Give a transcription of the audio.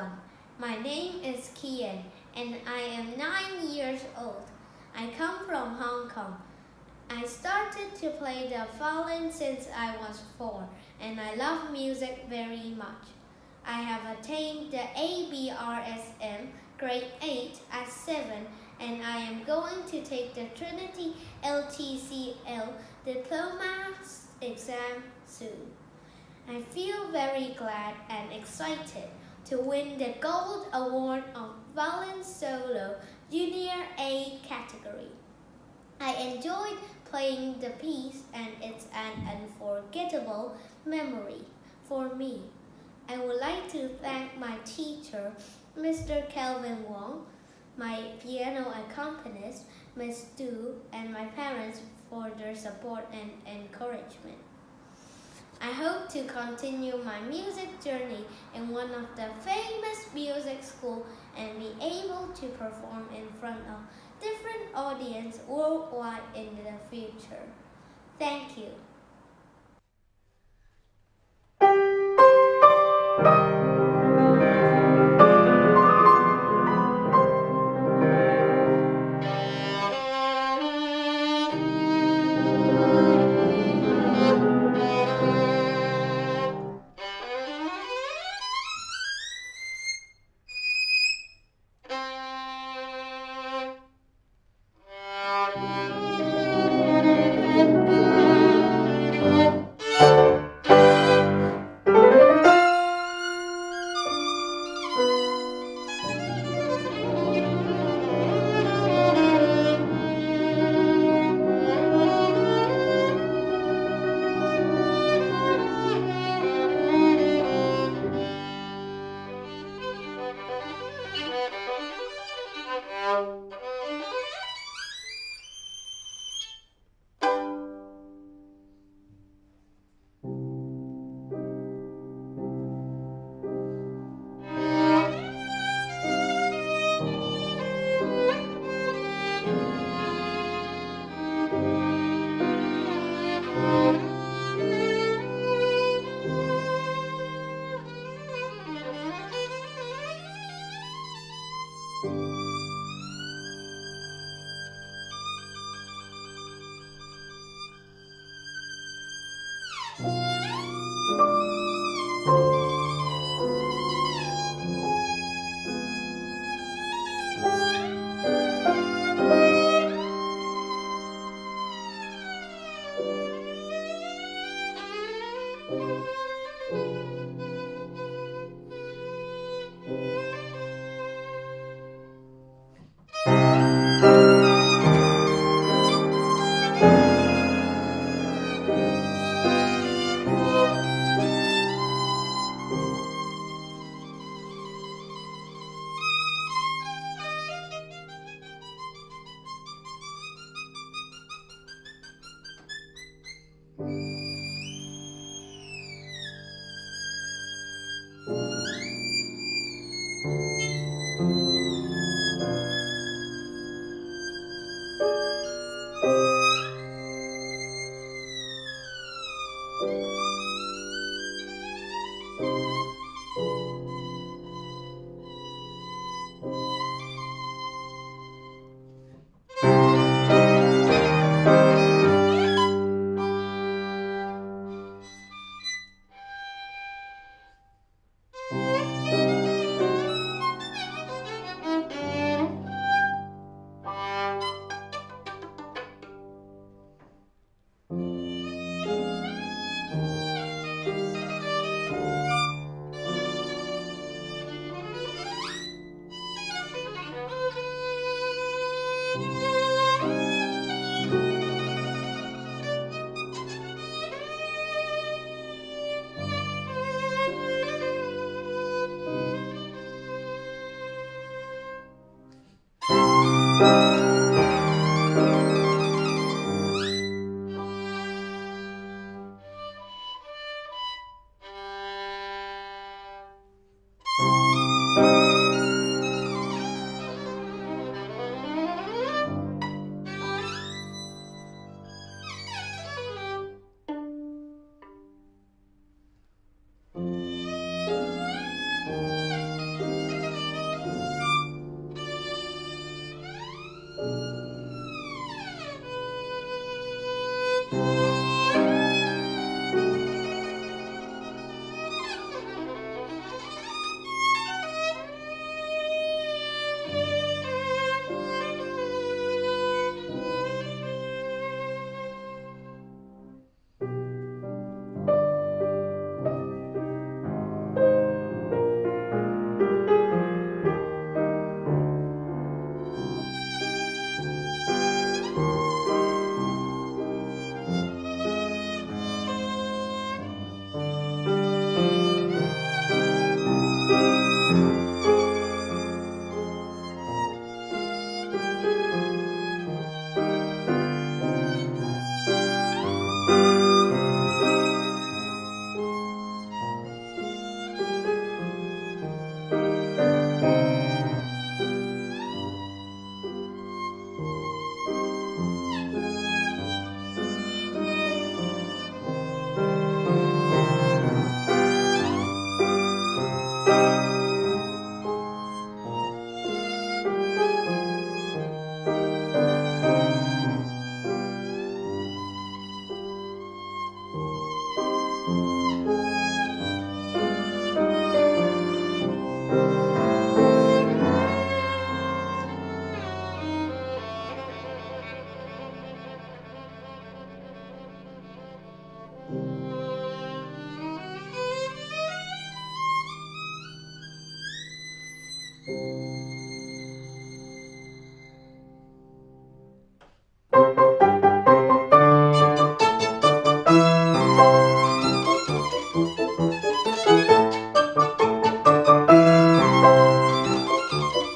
everyone. My name is Kian and I am 9 years old. I come from Hong Kong. I started to play the violin since I was 4 and I love music very much. I have attained the ABRSM grade 8 at 7 and I am going to take the Trinity LTCL diploma exam soon. I feel very glad and excited to win the Gold Award of Violin Solo Junior A category. I enjoyed playing the piece and it's an unforgettable memory for me. I would like to thank my teacher, Mr. Kelvin Wong, my piano accompanist, Ms. Du, and my parents for their support and encouragement. I hope to continue my music journey in one of the famous music schools and be able to perform in front of different audiences worldwide in the future. Thank you.